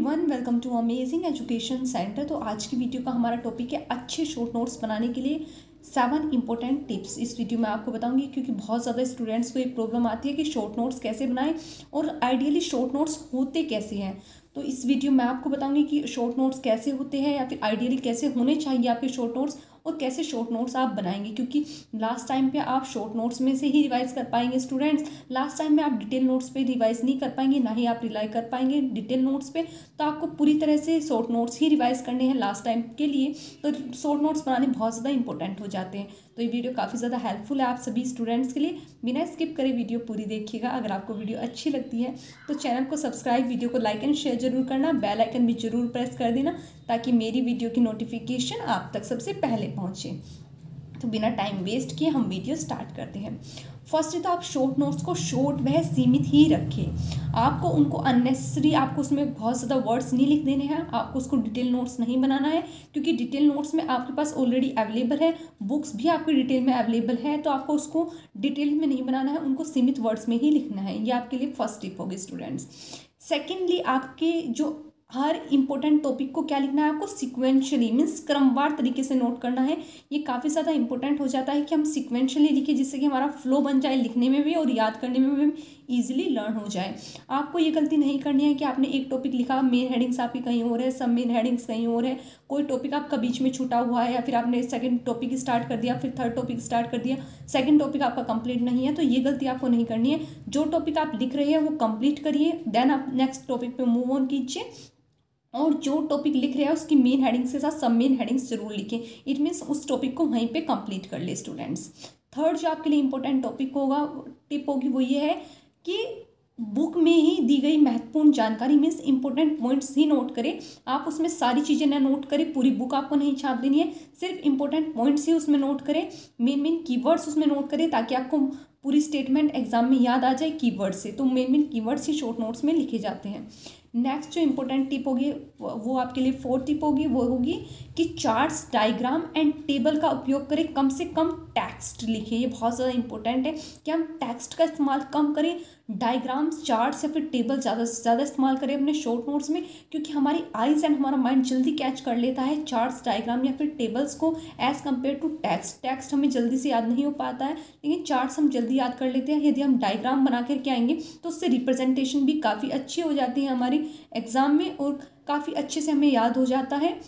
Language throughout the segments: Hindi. Everyone, welcome to amazing education centre. तो आज की वीडियो का हमारा टॉपिक है अच्छे शॉर्ट नोट्स बनाने के लिए 7 इंपॉर्टेंट टिप्स। इस वीडियो में आपको बताऊंगी क्योंकि बहुत ज़्यादा स्टूडेंट्स को ये प्रॉब्लम आती है कि शॉर्ट नोट्स कैसे बनाएं और आइडियली शॉर्ट नोट्स होते कैसे हैं। तो इस वीडियो में आपको बताऊंगी कि शॉर्ट नोट्स कैसे होते हैं या फिर आइडियली कैसे होने चाहिए आपके शॉर्ट नोट्स और कैसे शॉर्ट नोट्स आप बनाएंगे, क्योंकि लास्ट टाइम पे आप शॉर्ट नोट्स में से ही रिवाइज़ कर पाएंगे स्टूडेंट्स। लास्ट टाइम में आप डिटेल नोट्स पे रिवाइज़ नहीं कर पाएंगे, ना ही आप रिलाई कर पाएंगे डिटेल नोट्स पे। तो आपको पूरी तरह से शॉर्ट नोट्स ही रिवाइज़ करने हैं लास्ट टाइम के लिए। तो शॉर्ट नोट्स बनाने बहुत ज़्यादा इंपॉर्टेंट हो जाते हैं। तो ये वीडियो काफ़ी ज़्यादा हेल्पफुल है आप सभी स्टूडेंट्स के लिए। बिना स्किप करे वीडियो पूरी देखिएगा। अगर आपको वीडियो अच्छी लगती है तो चैनल को सब्सक्राइब, वीडियो को लाइक एंड शेयर जरूर करना, बेल आइकन भी जरूर प्रेस कर देना ताकि मेरी वीडियो की नोटिफिकेशन आप तक सबसे पहले पहुँचे। तो बिना टाइम वेस्ट किए हम वीडियो स्टार्ट करते हैं। फर्स्ट तो आप शॉर्ट नोट्स को शॉर्ट व सीमित ही रखें। आपको उनको अननेसेसरी, आपको उसमें बहुत ज़्यादा वर्ड्स नहीं लिख देने हैं, आपको उसको डिटेल नोट्स नहीं बनाना है क्योंकि डिटेल नोट्स में आपके पास ऑलरेडी अवेलेबल है, बुक्स भी आपकी डिटेल में अवेलेबल है। तो आपको उसको डिटेल में नहीं बनाना है, उनको सीमित वर्ड्स में ही लिखना है। ये आपके लिए फर्स्ट टिप होगी स्टूडेंट्स। सेकेंडली, आपके जो हर इंपॉर्टेंट टॉपिक को क्या लिखना है, आपको सिक्वेंशली मीन्स क्रमवार तरीके से नोट करना है। ये काफ़ी ज़्यादा इंपॉर्टेंट हो जाता है कि हम सिक्वेंशली लिखें जिससे कि हमारा फ्लो बन जाए लिखने में भी और याद करने में भी ईजिली लर्न हो जाए। आपको ये गलती नहीं करनी है कि आपने एक टॉपिक लिखा, मेन हेडिंग्स आपकी कहीं और है, सब मेन हेडिंग्स कहीं और है, कोई टॉपिक आपका बीच में छूटा हुआ है, या फिर आपने सेकंड टॉपिक स्टार्ट कर दिया, फिर थर्ड टॉपिक स्टार्ट कर दिया, सेकंड टॉपिक आपका कंप्लीट नहीं है। तो ये गलती आपको नहीं करनी है। जो टॉपिक आप लिख रहे हैं वो कंप्लीट करिए, देन आप नेक्स्ट टॉपिक पर मूव ऑन कीजिए। और जो टॉपिक लिख रहे हैं उसकी मेन हेडिंग्स के साथ सब मेन हेडिंग्स जरूर लिखें। इट मीन्स उस टॉपिक को वहीं पे कंप्लीट कर ले स्टूडेंट्स। थर्ड जो आपके लिए इंपॉर्टेंट टॉपिक होगा, टिप होगी, वो ये है कि बुक में ही दी गई महत्वपूर्ण जानकारी मीन्स इंपॉर्टेंट पॉइंट्स ही नोट करें। आप उसमें सारी चीज़ें ना नोट करें, पूरी बुक आपको नहीं छाप देनी है, सिर्फ इंपॉर्टेंट पॉइंट्स ही उसमें नोट करें, मेन मेन कीवर्ड्स उसमें नोट करें ताकि आपको पूरी स्टेटमेंट एग्जाम में याद आ जाए कीवर्ड से। तो मेन मेन कीवर्ड्स ही शॉर्ट नोट्स में लिखे जाते हैं। नेक्स्ट जो इम्पोर्टेंट टिप होगी वो आपके लिए फोर्थ टिप होगी, वो होगी कि चार्ट्स, डायग्राम एंड टेबल का उपयोग करें, कम से कम टेक्स्ट लिखें। ये बहुत ज़्यादा इंपॉर्टेंट है कि हम टेक्स्ट का इस्तेमाल कम करें, डायग्राम्स, चार्ट्स या फिर टेबल ज़्यादा से ज़्यादा इस्तेमाल करें अपने शॉर्ट नोट्स में, क्योंकि हमारी आइज़ एंड हमारा माइंड जल्दी कैच कर लेता है चार्ट्स, डायग्राम या फिर टेबल्स को as compare to text. Text हमें जल्दी से याद नहीं हो पाता है लेकिन चार्ट्स हम जल्दी याद कर लेते हैं। यदि हम डायग्राम बना करके आएंगे तो उससे रिप्रेजेंटेशन भी काफ़ी अच्छी हो जाती है हमारी एग्ज़ाम में और काफ़ी अच्छे से हमें याद हो जाता है।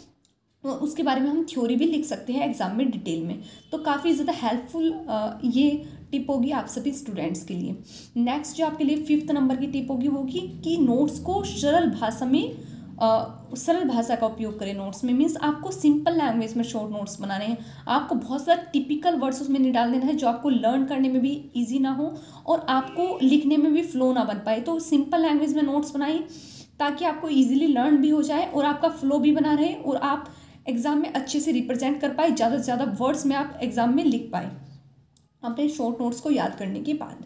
उसके बारे में हम थ्योरी भी लिख सकते हैं एग्ज़ाम में डिटेल में। तो काफ़ी ज़्यादा हेल्पफुल ये टिप होगी आप सभी स्टूडेंट्स के लिए। नेक्स्ट जो आपके लिए फिफ्थ नंबर की टिप होगी वो होगी कि नोट्स को सरल भाषा में सरल भाषा का उपयोग करें। नोट्स में मीन्स आपको सिंपल लैंग्वेज में शॉर्ट नोट्स बनाने हैं। आपको बहुत सारा टिपिकल वर्ड्स उसमें नहीं डाल देना है जो आपको लर्न करने में भी ईजी ना हो और आपको लिखने में भी फ्लो ना बन पाए। तो सिंपल लैंग्वेज में नोट्स बनाइए ताकि आपको ईजिली लर्न भी हो जाए और आपका फ्लो भी बना रहे और आप एग्ज़ाम में अच्छे से रिप्रेजेंट कर पाए, ज़्यादा से ज़्यादा वर्ड्स में आप एग्ज़ाम में लिख पाए अपने शॉर्ट नोट्स को याद करने के बाद।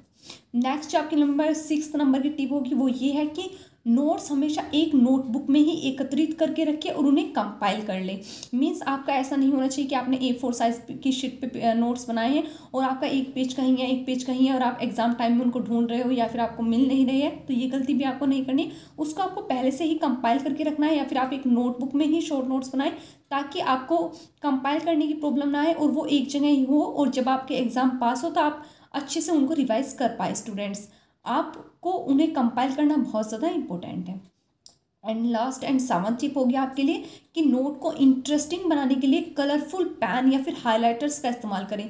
नेक्स्ट जो आपके नंबर सिक्स नंबर की टिप होगी वो ये है कि नोट्स हमेशा एक नोटबुक में ही एकत्रित करके रखें और उन्हें कंपाइल कर लें। मीन्स आपका ऐसा नहीं होना चाहिए कि आपने A4 साइज़ की शीट पे नोट्स बनाए हैं और आपका एक पेज कहीं है, एक पेज कहीं है और आप एग्ज़ाम टाइम में उनको ढूंढ रहे हो या फिर आपको मिल नहीं रहे हैं। तो ये गलती भी आपको नहीं करनी, उसको आपको पहले से ही कंपाइल करके रखना है या फिर आप एक नोटबुक में ही शॉर्ट नोट्स बनाएं ताकि आपको कंपाइल करने की प्रॉब्लम ना आए और वो एक जगह ही हो और जब आपके एग्ज़ाम पास हो तो आप अच्छे से उनको रिवाइज कर पाए स्टूडेंट्स। आपको उन्हें कंपाइल करना बहुत ज़्यादा इंपॉर्टेंट है। And last and seventh tip हो गया आपके लिए कि नोट को इंटरेस्टिंग बनाने के लिए कलरफुल पेन या फिर हाइलाइटर्स का इस्तेमाल करें।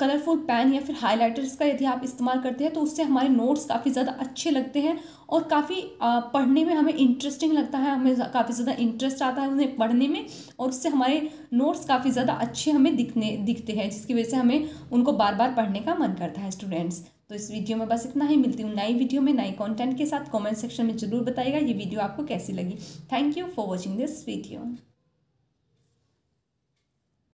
कलरफुल पेन या फिर हाइलाइटर्स का यदि आप इस्तेमाल करते हैं तो उससे हमारे नोट्स काफ़ी ज़्यादा अच्छे लगते हैं और काफ़ी पढ़ने में हमें इंटरेस्टिंग लगता है, हमें काफ़ी ज़्यादा इंटरेस्ट आता है उन्हें पढ़ने में और उससे हमारे नोट्स काफ़ी ज़्यादा अच्छे हमें दिखते हैं, जिसकी वजह से हमें उनको बार बार पढ़ने का मन करता है स्टूडेंट्स। तो इस वीडियो में बस इतना ही। मिलती हूँ नई वीडियो में नए कंटेंट के साथ। कमेंट सेक्शन में ज़रूर बताइएगा ये वीडियो आपको कैसी लगी। Thank you for watching this video.